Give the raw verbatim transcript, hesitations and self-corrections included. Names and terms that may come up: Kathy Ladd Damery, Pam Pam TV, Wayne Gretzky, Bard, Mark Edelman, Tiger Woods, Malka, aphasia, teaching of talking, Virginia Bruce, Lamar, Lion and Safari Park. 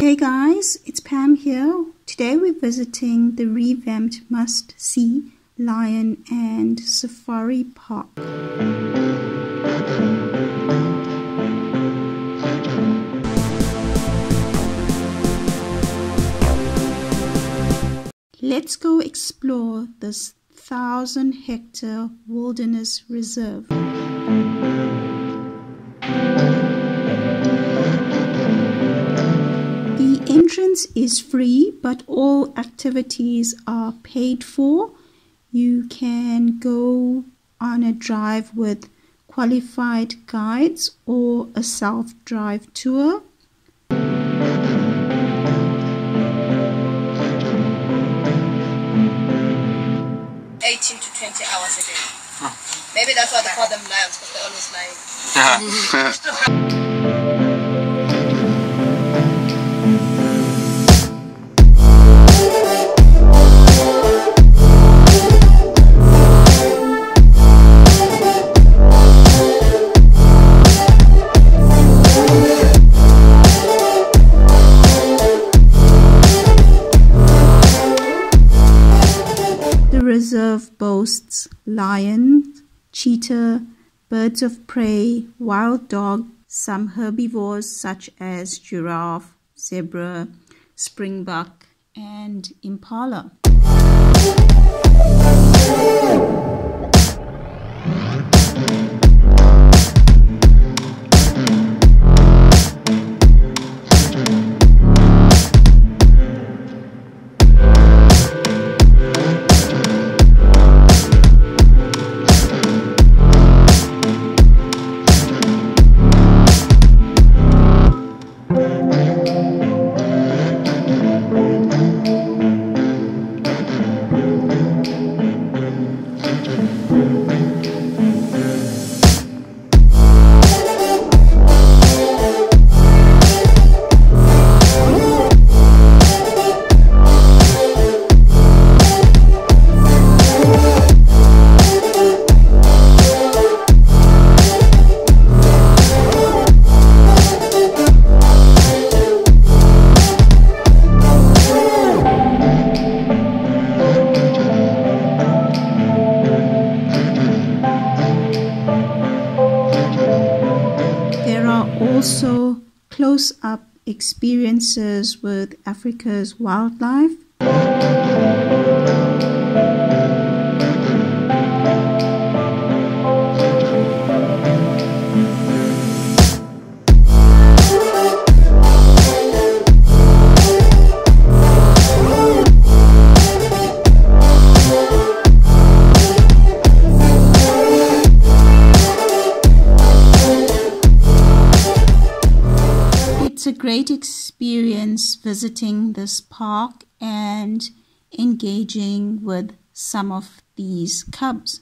Hey guys, it's Pam here. Today we're visiting the revamped must-see Lion and Safari Park. Let's go explore this thousand hectare wilderness reserve. Entrance is free, but all activities are paid for. You can go on a drive with qualified guides or a self-drive tour. eighteen to twenty hours a day. Huh. Maybe that's why they call them lions, because they're always lying. Reserve boasts lions, cheetah, birds of prey, wild dog, some herbivores such as giraffe, zebra, springbuck, and impala. Also, close-up experiences with Africa's wildlife. It's a great experience visiting this park and engaging with some of these cubs.